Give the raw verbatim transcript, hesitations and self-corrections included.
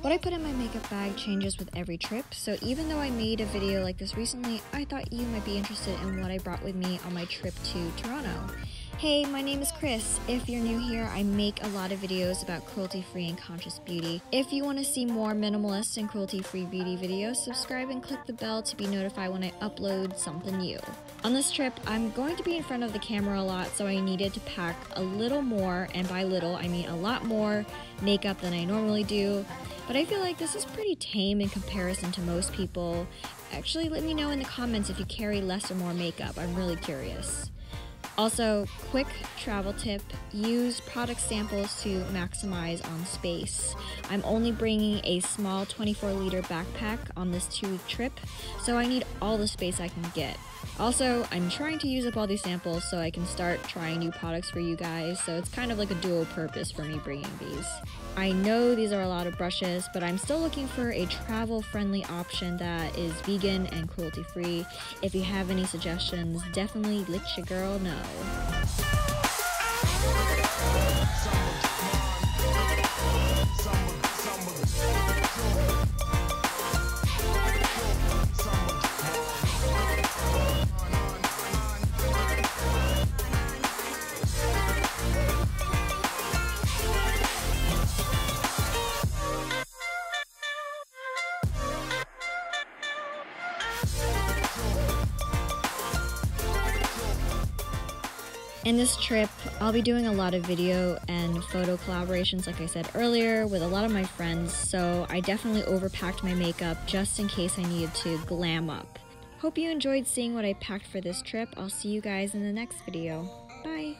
What I put in my makeup bag changes with every trip, so even though I made a video like this recently, I thought you might be interested in what I brought with me on my trip to Toronto. Hey, my name is Chris. If you're new here, I make a lot of videos about cruelty-free and conscious beauty. If you want to see more minimalist and cruelty-free beauty videos, subscribe and click the bell to be notified when I upload something new. On this trip, I'm going to be in front of the camera a lot, so I needed to pack a little more, and by little, I mean a lot more makeup than I normally do. But I feel like this is pretty tame in comparison to most people. Actually, let me know in the comments if you carry less or more makeup. I'm really curious. Also, quick travel tip, use product samples to maximize on space. I'm only bringing a small twenty-four liter backpack on this two-week trip, so I need all the space I can get. Also, I'm trying to use up all these samples so I can start trying new products for you guys, so it's kind of like a dual purpose for me bringing these. I know these are a lot of brushes, but I'm still looking for a travel-friendly option that is vegan and cruelty-free. If you have any suggestions, definitely let your girl know. In this trip, I'll be doing a lot of video and photo collaborations, like I said earlier, with a lot of my friends, so I definitely overpacked my makeup just in case I needed to glam up. Hope you enjoyed seeing what I packed for this trip. I'll see you guys in the next video. Bye!